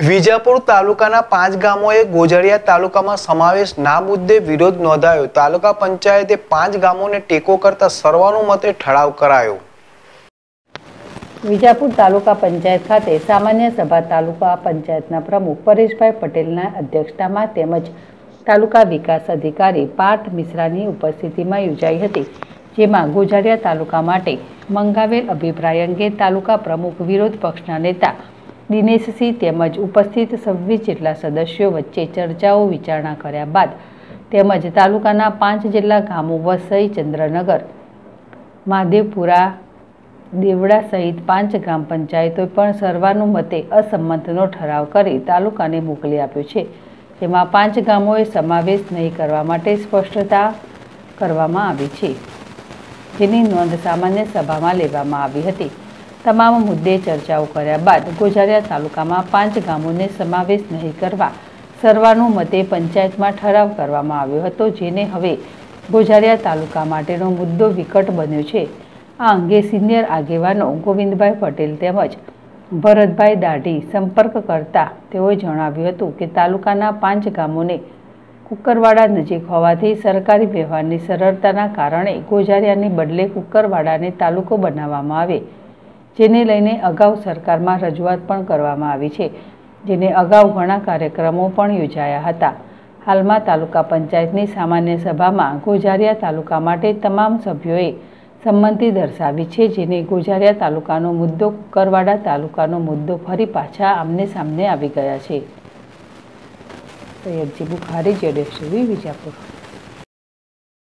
विजापुर तालुकाना 5 गामोए गोजारिया तालुकामां समावेश ना मुद्दे विरोध नोंधायो। तालुका पंचायते 5 गामोने टेको करता सर्वानुमते ठराव करायो। विजापुर तालुका पंचायत खाते सामान्य सभा तालुका पंचायतना प्रमुख परेशभाई पटेलना अध्यक्षतामां તેમજ तालुका विकास अधिकारी पार्थ मिश्रानी उपस्थितिमां योजाई हती, जेमां गोजारिया तालुका माटे मंगावेल अभिप्राय अंगे तालुका प्रमुख विरोध पक्षना नेता दिनेश सिंह તેમજ उपस्थित 26 જેટલા सदस्यों वच्चे चर्चाओ विचारणा कर्या बाद તેમજ तालुकाना 5 જેટલા ગામો वसई, चंद्रनगर, माधेपुरा, देवड़ा सहित 5 ग्राम पंचायतों पर सर्वानुमते असंमतनो ठराव करी तालुकाने मोकली आप्यो छे, जेमां 5 गामोए समावेश नहीं करवा माटे स्पष्टता करवामां आवी छे, जेनी नोंध सामान्य सभामां लेवामां आवी हती। तमाम मुद्दे चर्चाओ कर्या बाद गोजारिया तालुकामां 5 गामोने समावेश नहीं करवा सर्वानुमते पंचायतमां ठराव करवामां आव्यो हतो, जेने हवे गोजारिया तालुका माटेनो मुद्दो विकट बन्यो छे। आ अंगे सीनियर आगेवानो गोविंदभाई पटेल તેમજ ભરતભાઈ દાઢી संपर्क करता તેઓએ જણાવ્યું હતું કે તાલુકાના 5 ગામોને કુકરવાડા નજીક હોવાથી સરકારી વ્યવહારની સરળતાના કારણે ગોજારિયાની બદલે કુકરવાડાને તાલુકો બનાવવામાં આવે, જેને લઈને અગાઉ સરકારમાં રજૂઆત પણ કરવામાં આવી છે, જેને અગાઉ ઘણા કાર્યક્રમો પણ યોજાયા હતા। હાલમાં તાલુકા પંચાયતની સામાન્ય સભામાં ગોજારિયા તાલુકા માટે તમામ સભ્યોએ संमति दर्शावी छे, जेने गोजारिया तालुकानो मुद्दो कुकरवाड़ा तालुकानो मुद्दो फरी पाछा आमने सामने आवी गया छे। तो बुखारी जेडेवी विजापुर।